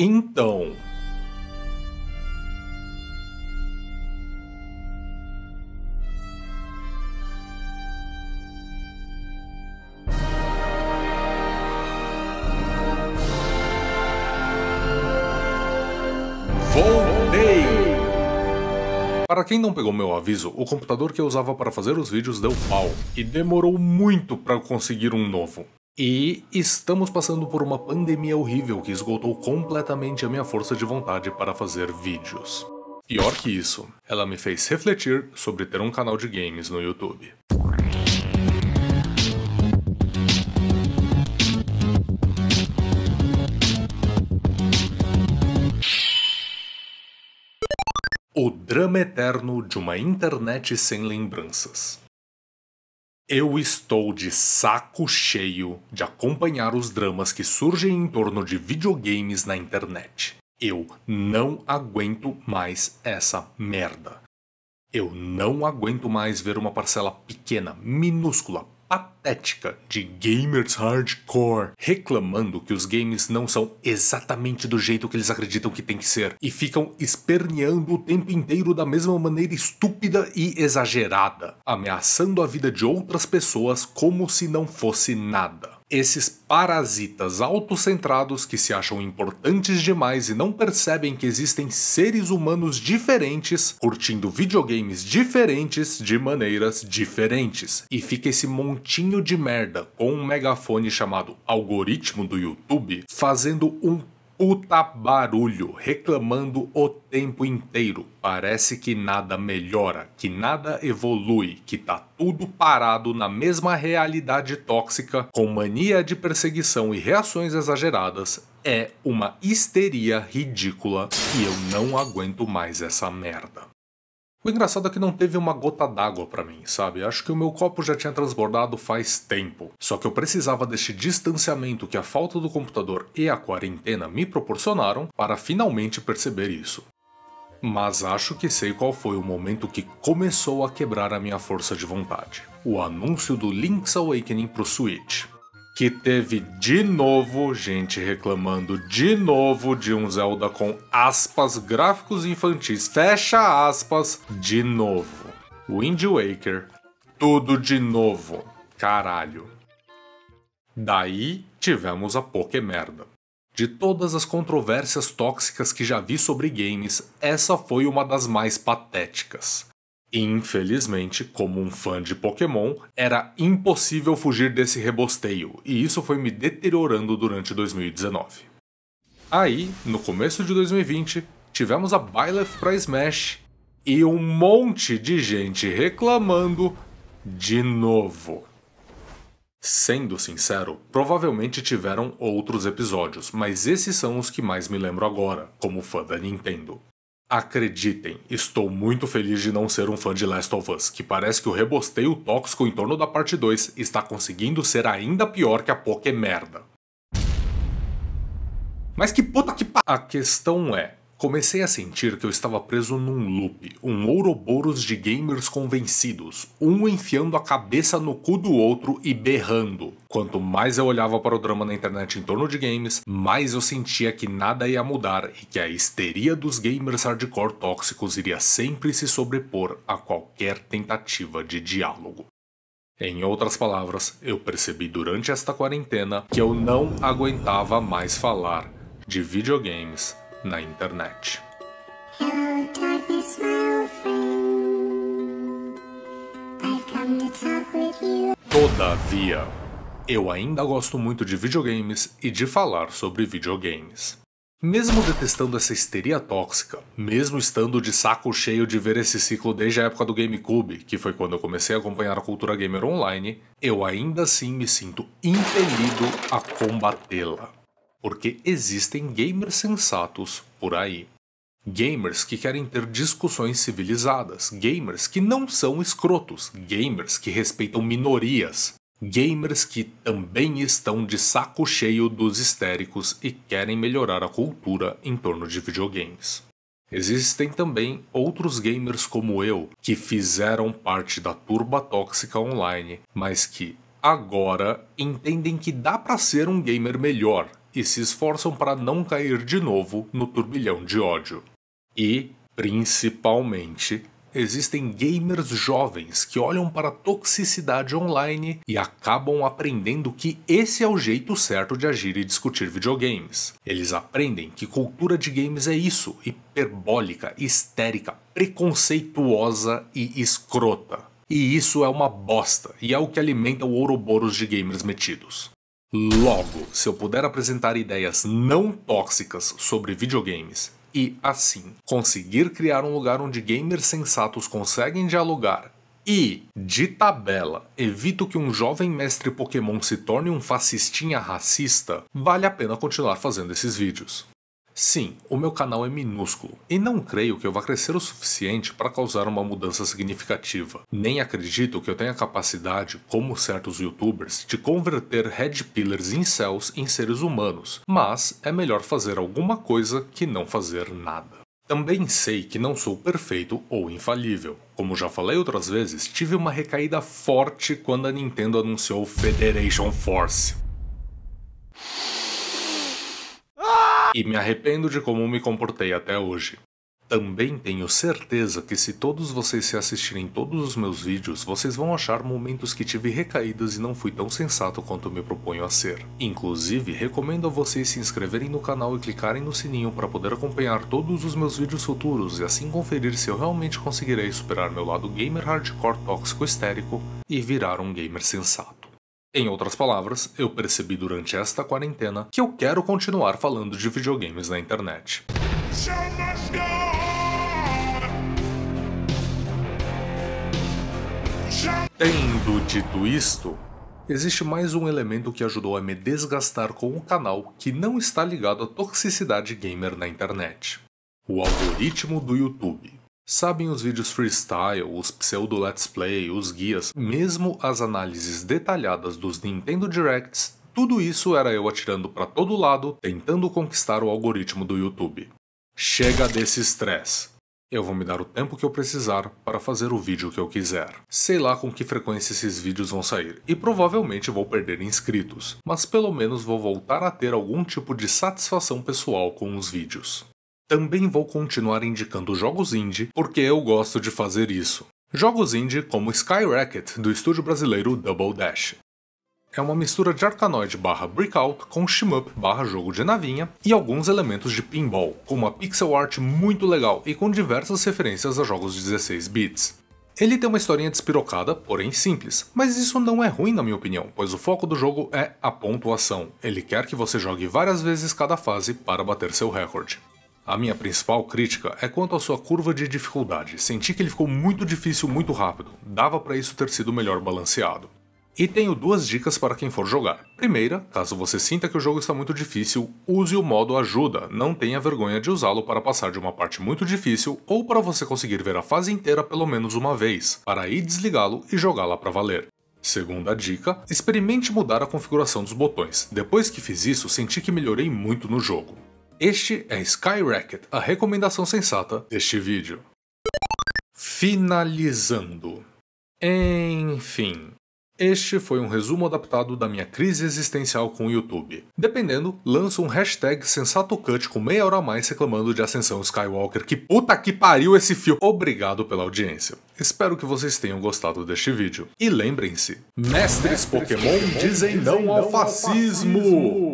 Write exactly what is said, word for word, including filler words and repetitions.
Então... Para quem não pegou meu aviso, o computador que eu usava para fazer os vídeos deu pau, e demorou muito para conseguir um novo. E estamos passando por uma pandemia horrível que esgotou completamente a minha força de vontade para fazer vídeos. Pior que isso, ela me fez refletir sobre ter um canal de games no YouTube. O drama eterno de uma internet sem lembranças. Eu estou de saco cheio de acompanhar os dramas que surgem em torno de videogames na internet. Eu não aguento mais essa merda. Eu não aguento mais ver uma parcela pequena, minúscula, patética de gamers hardcore reclamando que os games não são exatamente do jeito que eles acreditam que tem que ser e ficam esperneando o tempo inteiro da mesma maneira estúpida e exagerada, ameaçando a vida de outras pessoas como se não fosse nada. Esses parasitas autocentrados que se acham importantes demais e não percebem que existem seres humanos diferentes, curtindo videogames diferentes de maneiras diferentes. E fica esse montinho de merda com um megafone chamado algoritmo do YouTube fazendo um puta barulho, reclamando o tempo inteiro. Parece que nada melhora, que nada evolui, que tá tudo parado na mesma realidade tóxica, com mania de perseguição e reações exageradas. É uma histeria ridícula e eu não aguento mais essa merda. O engraçado é que não teve uma gota d'água pra mim, sabe? Acho que o meu copo já tinha transbordado faz tempo. Só que eu precisava deste distanciamento que a falta do computador e a quarentena me proporcionaram para finalmente perceber isso. Mas acho que sei qual foi o momento que começou a quebrar a minha força de vontade. O anúncio do Link's Awakening pro Switch. Que teve de novo gente reclamando de novo de um Zelda com aspas gráficos infantis, fecha aspas, de novo. Wind Waker, tudo de novo, caralho. Daí tivemos a Pokémerda. De todas as controvérsias tóxicas que já vi sobre games, essa foi uma das mais patéticas. Infelizmente, como um fã de Pokémon, era impossível fugir desse rebosteio, e isso foi me deteriorando durante dois mil e dezenove. Aí, no começo de dois mil e vinte, tivemos a Byleth pra Smash, e um monte de gente reclamando de novo. Sendo sincero, provavelmente tiveram outros episódios, mas esses são os que mais me lembro agora, como fã da Nintendo. Acreditem, estou muito feliz de não ser um fã de Last of Us, que parece que o rebosteio tóxico em torno da parte dois está conseguindo ser ainda pior que a Pokémerda. Mas que puta que pa... A questão é, comecei a sentir que eu estava preso num loop, um ouroboros de gamers convencidos, um enfiando a cabeça no cu do outro e berrando. Quanto mais eu olhava para o drama na internet em torno de games, mais eu sentia que nada ia mudar e que a histeria dos gamers hardcore tóxicos iria sempre se sobrepor a qualquer tentativa de diálogo. Em outras palavras, eu percebi durante esta quarentena que eu não aguentava mais falar de videogames na internet. Hello, darkness, my old friend. I've come to talk with you. Todavia, eu ainda gosto muito de videogames e de falar sobre videogames. Mesmo detestando essa histeria tóxica, mesmo estando de saco cheio de ver esse ciclo desde a época do GameCube, que foi quando eu comecei a acompanhar a cultura gamer online, eu ainda assim me sinto impelido a combatê-la. Porque existem gamers sensatos por aí. Gamers que querem ter discussões civilizadas, gamers que não são escrotos, gamers que respeitam minorias, gamers que também estão de saco cheio dos histéricos e querem melhorar a cultura em torno de videogames. Existem também outros gamers como eu, que fizeram parte da turba tóxica online, mas que agora entendem que dá pra ser um gamer melhor, e se esforçam para não cair de novo no turbilhão de ódio. E, principalmente, existem gamers jovens que olham para a toxicidade online e acabam aprendendo que esse é o jeito certo de agir e discutir videogames. Eles aprendem que cultura de games é isso, hiperbólica, histérica, preconceituosa e escrota. E isso é uma bosta, e é o que alimenta o ouroboros de gamers metidos. Logo, se eu puder apresentar ideias não tóxicas sobre videogames, e, assim, conseguir criar um lugar onde gamers sensatos conseguem dialogar e, de tabela, evito que um jovem mestre Pokémon se torne um fascistinha racista, vale a pena continuar fazendo esses vídeos. Sim, o meu canal é minúsculo, e não creio que eu vá crescer o suficiente para causar uma mudança significativa. Nem acredito que eu tenha capacidade, como certos youtubers, de converter headpillers incels em seres humanos, mas é melhor fazer alguma coisa que não fazer nada. Também sei que não sou perfeito ou infalível. Como já falei outras vezes, tive uma recaída forte quando a Nintendo anunciou Federation Force. E me arrependo de como me comportei até hoje. Também tenho certeza que se todos vocês se assistirem todos os meus vídeos, vocês vão achar momentos que tive recaídas e não fui tão sensato quanto me proponho a ser. Inclusive, recomendo a vocês se inscreverem no canal e clicarem no sininho para poder acompanhar todos os meus vídeos futuros e assim conferir se eu realmente conseguirei superar meu lado gamer hardcore tóxico histérico e virar um gamer sensato. Em outras palavras, eu percebi durante esta quarentena que eu quero continuar falando de videogames na internet. Tendo dito isto, existe mais um elemento que ajudou a me desgastar com o canal que não está ligado à toxicidade gamer na internet. O algoritmo do YouTube. Sabem os vídeos freestyle, os pseudo let's play, os guias, mesmo as análises detalhadas dos Nintendo Directs, tudo isso era eu atirando para todo lado, tentando conquistar o algoritmo do YouTube. Chega desse stress. Eu vou me dar o tempo que eu precisar para fazer o vídeo que eu quiser. Sei lá com que frequência esses vídeos vão sair, e provavelmente vou perder inscritos, mas pelo menos vou voltar a ter algum tipo de satisfação pessoal com os vídeos. Também vou continuar indicando jogos indie, porque eu gosto de fazer isso. Jogos indie como SkyRacket, do estúdio brasileiro Double Dash. É uma mistura de Arkanoid barra Breakout com Shmup barra jogo de navinha e alguns elementos de pinball, com uma pixel art muito legal e com diversas referências a jogos dezesseis bits. Ele tem uma historinha despirocada, porém simples, mas isso não é ruim na minha opinião, pois o foco do jogo é a pontuação. Ele quer que você jogue várias vezes cada fase para bater seu recorde. A minha principal crítica é quanto à sua curva de dificuldade, senti que ele ficou muito difícil muito rápido, dava para isso ter sido melhor balanceado. E tenho duas dicas para quem for jogar. Primeira, caso você sinta que o jogo está muito difícil, use o modo ajuda, não tenha vergonha de usá-lo para passar de uma parte muito difícil ou para você conseguir ver a fase inteira pelo menos uma vez, para aí desligá-lo e jogá-la para valer. Segunda dica, experimente mudar a configuração dos botões, depois que fiz isso senti que melhorei muito no jogo. Este é SkyRacket, a recomendação sensata deste vídeo. Finalizando. Enfim. Este foi um resumo adaptado da minha crise existencial com o YouTube. Dependendo, lanço um hashtag SensatoCut com meia hora a mais reclamando de Ascensão Skywalker. Que puta que pariu esse filme! Obrigado pela audiência. Espero que vocês tenham gostado deste vídeo. E lembrem-se, mestres Pokémon dizem não ao fascismo!